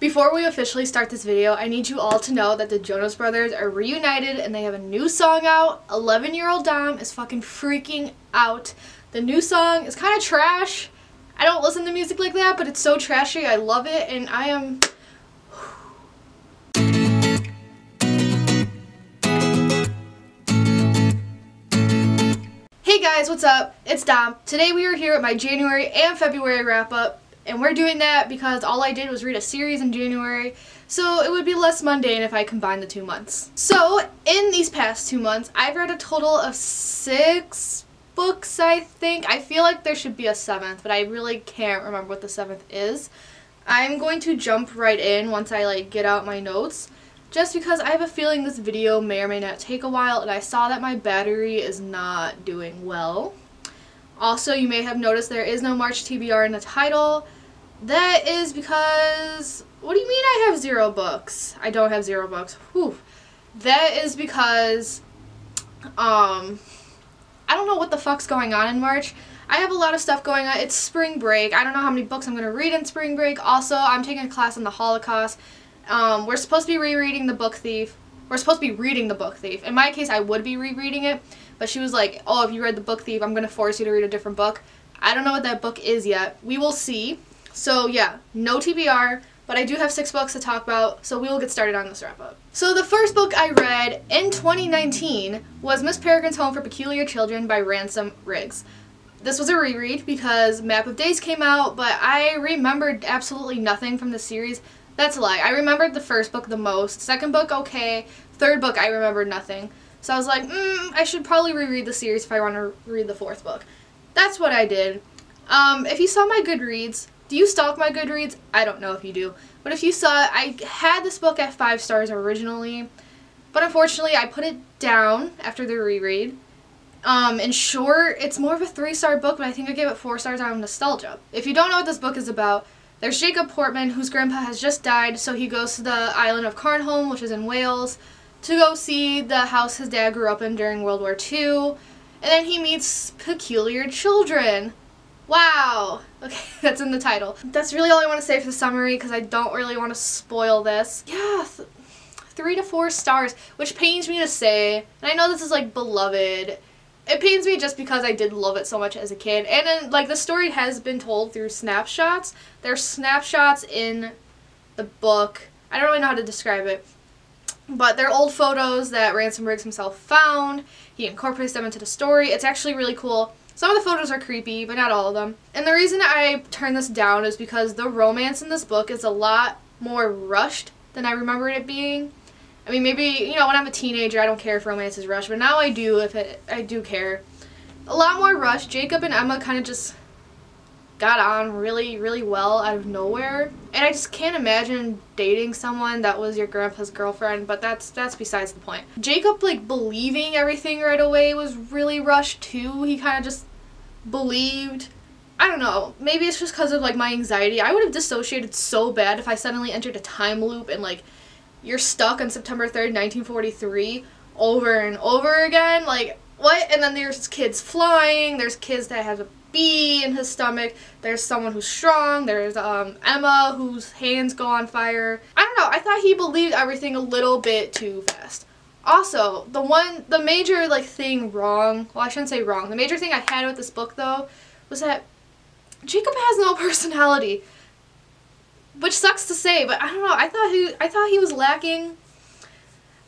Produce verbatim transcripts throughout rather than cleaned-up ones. Before we officially start this video, I need you all to know that the Jonas Brothers are reunited and they have a new song out. eleven year old Dom is fucking freaking out. The new song is kind of trash. I don't listen to music like that, but it's so trashy. I love it, and I am... Hey guys, what's up? It's Dom. Today we are here at my January and February wrap up. And we're doing that because all I did was read a series in January, so it would be less mundane if I combined the two months. So in these past two months, I've read a total of six books, I think. I feel like there should be a seventh, but I really can't remember what the seventh is. I'm going to jump right in once I like get out my notes, just because I have a feeling this video may or may not take a while, and I saw that my battery is not doing well. Also, you may have noticed there is no March T B R in the title. That is because, what do you mean I have zero books? I don't have zero books. Whew. That is because, um, I don't know what the fuck's going on in March. I have a lot of stuff going on. It's spring break. I don't know how many books I'm going to read in spring break. Also, I'm taking a class on the Holocaust. Um, we're supposed to be rereading The Book Thief. We're supposed to be reading The Book Thief. In my case, I would be rereading it, but she was like, oh, if you read The Book Thief, I'm going to force you to read a different book. I don't know what that book is yet. We will see. So yeah, no T B R, but I do have six books to talk about, so we will get started on this wrap-up. So the first book I read in twenty nineteen was Miss Peregrine's Home for Peculiar Children by Ransom Riggs. This was a reread because Map of Days came out, but I remembered absolutely nothing from the series. That's a lie. I remembered the first book the most. Second book, okay. Third book, I remembered nothing. So I was like, mm, I should probably reread the series if I want to read the fourth book. That's what I did. Um, if you saw my Goodreads... Do you stalk my Goodreads? I don't know if you do. But if you saw it, I had this book at five stars originally. But unfortunately, I put it down after the reread. Um, in short, it's more of a three star book, but I think I gave it four stars out of nostalgia. If you don't know what this book is about, there's Jacob Portman, whose grandpa has just died, so he goes to the island of Carnholm, which is in Wales, to go see the house his dad grew up in during World War Two. And then he meets peculiar children. Wow! Okay, that's in the title. That's really all I want to say for the summary because I don't really want to spoil this. Yeah, th three to four stars, which pains me to say, and I know this is like beloved. It pains me just because I did love it so much as a kid, and then like the story has been told through snapshots. There's snapshots in the book. I don't really know how to describe it, but they're old photos that Ransom Riggs himself found. He incorporates them into the story. It's actually really cool. Some of the photos are creepy, but not all of them. And the reason I turned this down is because the romance in this book is a lot more rushed than I remembered it being. I mean, maybe, you know, when I'm a teenager, I don't care if romance is rushed, but now I do, if it, I do care. A lot more rushed. Jacob and Emma kind of just got on really, really well out of nowhere. And I just can't imagine dating someone that was your grandpa's girlfriend, but that's that's besides the point. Jacob, like, believing everything right away was really rushed, too. He kind of just believed. I don't know, maybe it's just because of like my anxiety. I would have dissociated so bad if I suddenly entered a time loop and like you're stuck on September third nineteen forty-three over and over again. Like, what? And then there's kids flying, there's kids that have a bee in his stomach, there's someone who's strong, there's um Emma whose hands go on fire. I don't know, I thought he believed everything a little bit too fast. Also, the one, the major, like, thing wrong, well, I shouldn't say wrong, the major thing I had with this book, though, was that Jacob has no personality, which sucks to say, but I don't know, I thought he, I thought he was lacking.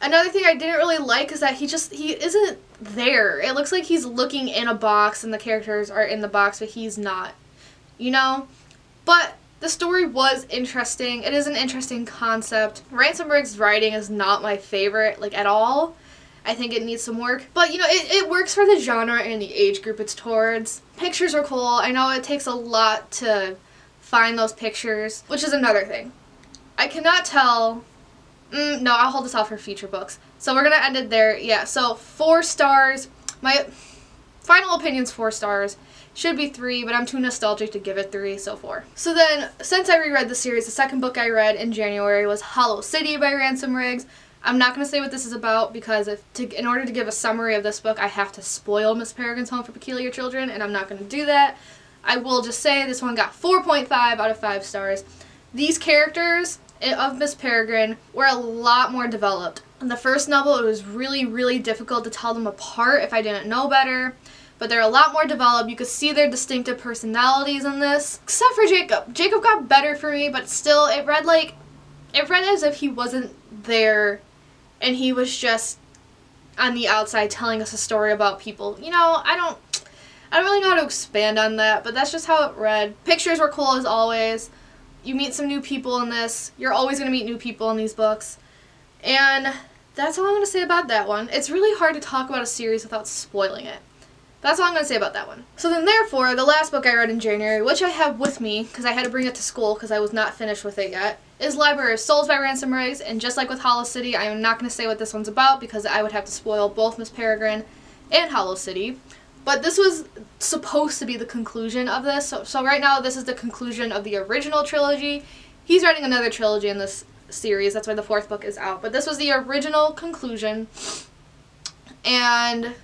Another thing I didn't really like is that he just, he isn't there. It looks like he's looking in a box, and the characters are in the box, but he's not, you know? But the story was interesting. It is an interesting concept. Ransom Riggs' writing is not my favorite, like, at all. I think it needs some work. But, you know, it, it works for the genre and the age group it's towards. Pictures are cool. I know it takes a lot to find those pictures, which is another thing. I cannot tell... Mm, no, I'll hold this off for future books. So we're gonna end it there. Yeah, so four stars. My final opinion's four stars. Should be three, but I'm too nostalgic to give it three, so four. So then, since I reread the series, the second book I read in January was Hollow City by Ransom Riggs. I'm not going to say what this is about because if to, in order to give a summary of this book, I have to spoil Miss Peregrine's Home for Peculiar Children, and I'm not going to do that. I will just say this one got four point five out of five stars. These characters of Miss Peregrine were a lot more developed. In the first novel, it was really, really difficult to tell them apart if I didn't know better, but they're a lot more developed. You could see their distinctive personalities in this, except for Jacob. Jacob got better for me, but still, it read like, it read as if he wasn't there and he was just on the outside telling us a story about people. You know, I don't, I don't really know how to expand on that, but that's just how it read. Pictures were cool as always. You meet some new people in this. You're always going to meet new people in these books. And that's all I'm going to say about that one. It's really hard to talk about a series without spoiling it. That's all I'm going to say about that one. So then therefore, the last book I read in January, which I have with me because I had to bring it to school because I was not finished with it yet, is Library of Souls by Ransom Riggs. And just like with Hollow City, I am not going to say what this one's about because I would have to spoil both Miss Peregrine and Hollow City. But this was supposed to be the conclusion of this. So, so right now, this is the conclusion of the original trilogy. He's writing another trilogy in this series. That's why the fourth book is out. But this was the original conclusion. And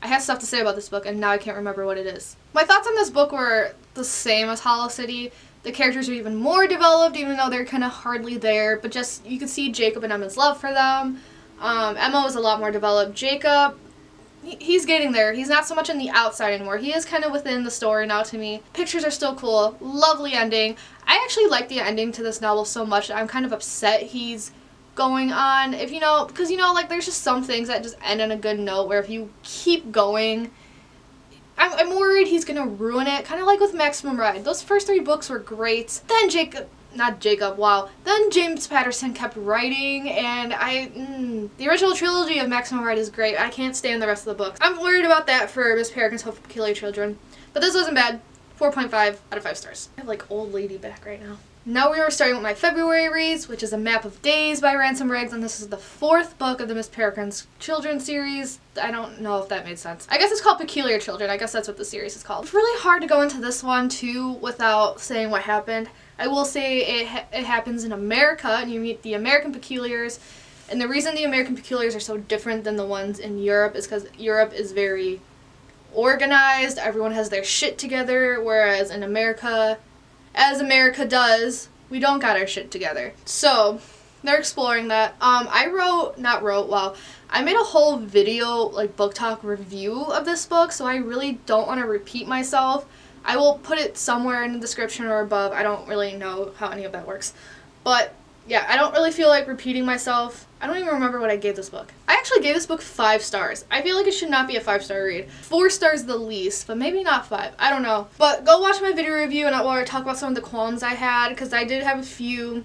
I have stuff to say about this book, and now I can't remember what it is. My thoughts on this book were the same as Hollow City. The characters are even more developed, even though they're kind of hardly there. But just, you could see Jacob and Emma's love for them. Um, Emma was a lot more developed. Jacob, he's getting there. He's not so much on the outside anymore. He is kind of within the story now to me. Pictures are still cool. Lovely ending. I actually like the ending to this novel so much that I'm kind of upset he's going on. If you know, because you know, like there's just some things that just end on a good note where if you keep going, I'm, I'm worried he's gonna ruin it. Kind of like with Maximum Ride. Those first three books were great. Then Jacob, not Jacob, wow. Then James Patterson kept writing, and I, mm, the original trilogy of Maximum Ride is great. I can't stand the rest of the books. I'm worried about that for Miss Peregrine's Home for Peculiar Children. But this wasn't bad. four point five out of five stars. I have like old lady back right now. Now we are starting with my February reads, which is A Map of Days by Ransom Riggs, and this is the fourth book of the Miss Peregrine's Children series. I don't know if that made sense. I guess it's called Peculiar Children. I guess that's what the series is called. It's really hard to go into this one, too, without saying what happened. I will say it, ha it happens in America, and you meet the American Peculiars, and the reason the American Peculiars are so different than the ones in Europe is because Europe is very organized, everyone has their shit together, whereas in America, as America does, we don't got our shit together. So they're exploring that. Um, I wrote, not wrote, wow, I made a whole video, like book talk review of this book, so I really don't want to repeat myself. I will put it somewhere in the description or above. I don't really know how any of that works. But yeah, I don't really feel like repeating myself. I don't even remember what I gave this book. I actually gave this book five stars. I feel like it should not be a five-star read. Four stars the least, but maybe not five. I don't know. But go watch my video review and I'll talk about some of the qualms I had, because I did have a few,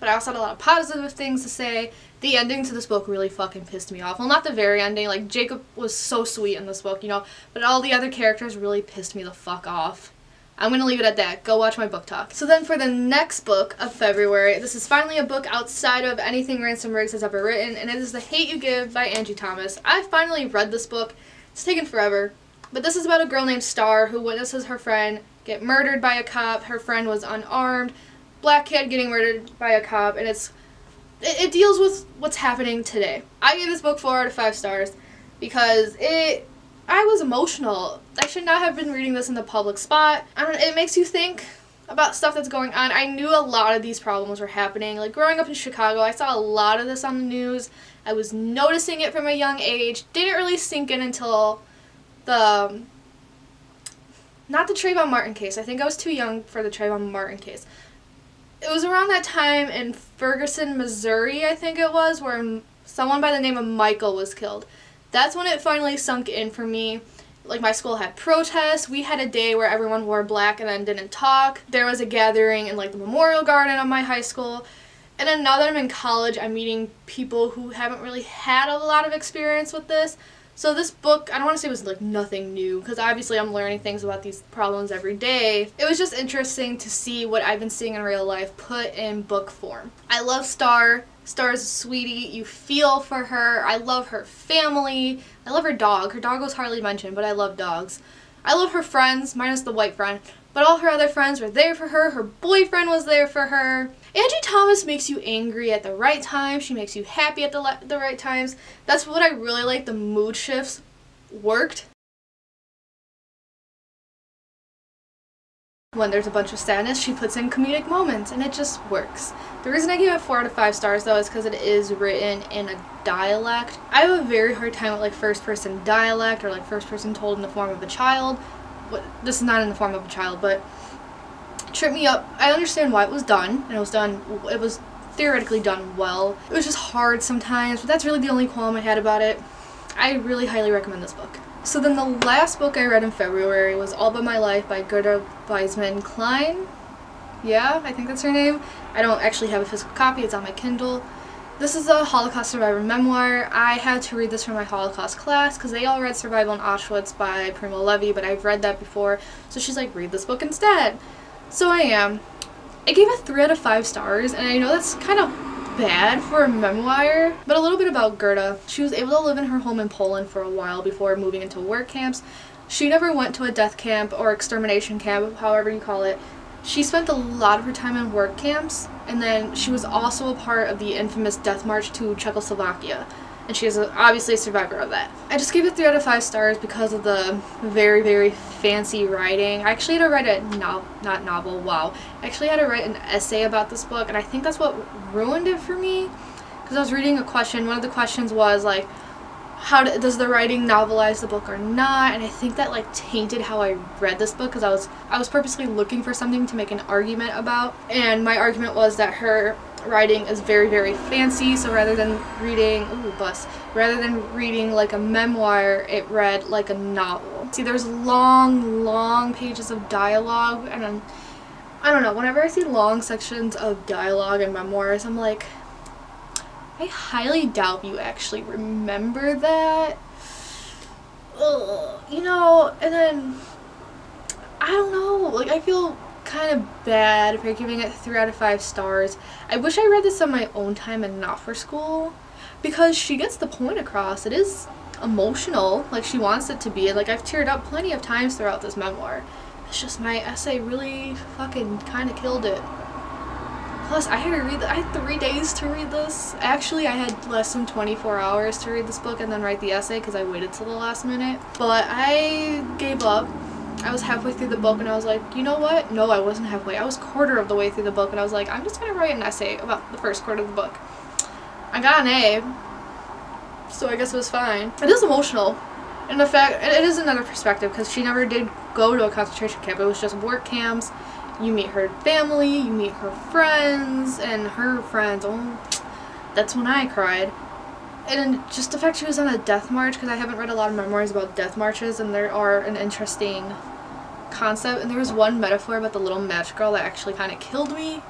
but I also had a lot of positive things to say. The ending to this book really fucking pissed me off. Well, not the very ending. Like, Jacob was so sweet in this book, you know, but all the other characters really pissed me the fuck off. I'm going to leave it at that. Go watch my book talk. So then for the next book of February, this is finally a book outside of anything Ransom Riggs has ever written, and it is The Hate You Give by Angie Thomas. I finally read this book. It's taken forever. But this is about a girl named Starr who witnesses her friend get murdered by a cop. Her friend was unarmed. Black kid getting murdered by a cop, and it's it, it deals with what's happening today. I gave this book four out of five stars because it... I was emotional. I should not have been reading this in the public spot. I don't, it makes you think about stuff that's going on. I knew a lot of these problems were happening. Like, growing up in Chicago, I saw a lot of this on the news. I was noticing it from a young age. Didn't really sink in until the... Not the Trayvon Martin case. I think I was too young for the Trayvon Martin case. It was around that time in Ferguson, Missouri, I think it was, where someone by the name of Michael was killed. That's when it finally sunk in for me. Like, my school had protests. We had a day where everyone wore black and then didn't talk. There was a gathering in, like, the memorial garden of my high school. And then now that I'm in college, I'm meeting people who haven't really had a lot of experience with this. So this book, I don't want to say it was, like, nothing new, because obviously I'm learning things about these problems every day. It was just interesting to see what I've been seeing in real life put in book form. I love Starr. Star's a sweetie. You feel for her. I love her family. I love her dog. Her dog was hardly mentioned, but I love dogs. I love her friends, minus the white friend, but all her other friends were there for her. Her boyfriend was there for her. Angie Thomas makes you angry at the right time. She makes you happy at the, the right times. That's what I really like. The mood shifts worked. When there's a bunch of sadness, she puts in comedic moments, and it just works. The reason I give it four out of five stars, though, is because it is written in a dialect. I have a very hard time with, like, first-person dialect, or, like, first-person told in the form of a child. But this is not in the form of a child, but it tripped me up. I understand why it was done, and it was done, it was theoretically done well. It was just hard sometimes, but that's really the only qualm I had about it. I really highly recommend this book. So then the last book I read in February was All But My Life by Gerda Weissman Klein. Yeah, I think that's her name. I don't actually have a physical copy, it's on my Kindle. This is a Holocaust survivor memoir. I had to read this for my Holocaust class because they all read Survival in Auschwitz by Primo Levi, but I've read that before, so she's like, read this book instead. So I am. I gave it three out of five stars, and I know that's kind of bad for a memoir, but a little bit about Gerda. She was able to live in her home in Poland for a while before moving into work camps. She never went to a death camp or extermination camp, however you call it. She spent a lot of her time in work camps, and then she was also a part of the infamous death march to Czechoslovakia, and she is obviously a survivor of that. I just gave it three out of five stars because of the very, very fancy writing. I actually had to write a novel, not novel, wow. I actually had to write an essay about this book, and I think that's what ruined it for me, because I was reading a question. One of the questions was, like, how do, does the writing novelize the book or not? And I think that, like, tainted how I read this book, because I was, I was purposely looking for something to make an argument about, and my argument was that her writing is very, very fancy, so rather than reading ooh, bus, rather than reading like a memoir, it read like a novel. See, there's long, long pages of dialogue, and I'm, I don't know, whenever I see long sections of dialogue and memoirs, I'm like, I highly doubt you actually remember that. Ugh, you know, and then, I don't know, like, I feel kind of bad for giving it three out of five stars. I wish I read this on my own time and not for school, because she gets the point across. It is emotional, like she wants it to be. Like, I've teared up plenty of times throughout this memoir. It's just my essay really fucking kind of killed it. Plus, I had to read, I had three days to read this. Actually, I had less than twenty-four hours to read this book and then write the essay because I waited till the last minute. But I gave up. I was halfway through the book and I was like, you know what? No, I wasn't halfway. I was quarter of the way through the book and I was like, I'm just going to write an essay about the first quarter of the book. I got an A, so I guess it was fine. It is emotional. And the fact, it is another perspective because she never did go to a concentration camp. It was just work camps. You meet her family, you meet her friends, and her friends. Oh, that's when I cried. And just the fact she was on a death march, because I haven't read a lot of memoirs about death marches, and there are an interesting concept, and there was one metaphor about the little match girl that actually kind of killed me.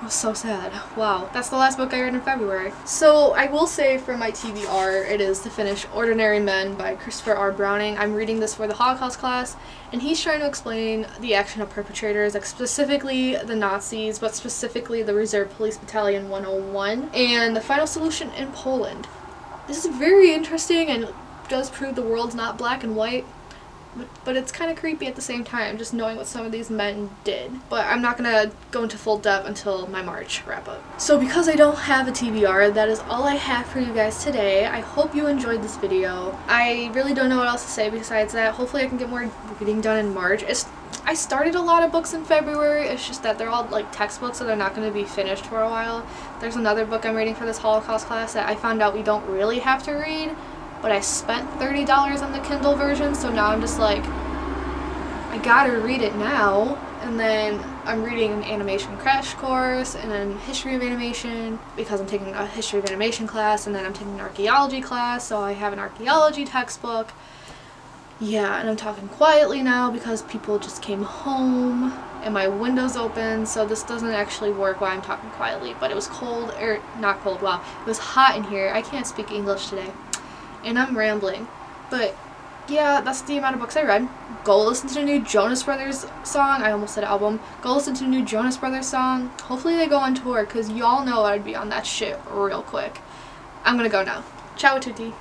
It was so sad. Wow. That's the last book I read in February. So I will say for my T B R, it is to finish Ordinary Men by Christopher R. Browning. I'm reading this for the Holocaust class, and he's trying to explain the action of perpetrators, like specifically the Nazis, but specifically the Reserve Police Battalion one oh one, and the final solution in Poland. This is very interesting and does prove the world's not black and white, but, but it's kind of creepy at the same time, just knowing what some of these men did. But I'm not going to go into full depth until my March wrap-up. So because I don't have a T B R, that is all I have for you guys today. I hope you enjoyed this video. I really don't know what else to say besides that. Hopefully I can get more reading done in March. It's, I started a lot of books in February, it's just that they're all like textbooks, so they're not going to be finished for a while. There's another book I'm reading for this Holocaust class that I found out we don't really have to read, but I spent thirty dollars on the Kindle version, so now I'm just like, I gotta read it now. And then I'm reading an animation crash course, and then history of animation, because I'm taking a history of animation class, and then I'm taking an archaeology class, so I have an archaeology textbook. Yeah, and I'm talking quietly now because people just came home and my window's open, so this doesn't actually work while I'm talking quietly, but it was cold, or not cold, wow, it was hot in here. I can't speak English today, and I'm rambling. But yeah, that's the amount of books I read. Go listen to the new Jonas Brothers song. I almost said album. Go listen to the new Jonas Brothers song. Hopefully they go on tour, because y'all know I'd be on that shit real quick. I'm gonna go now. Ciao tutti.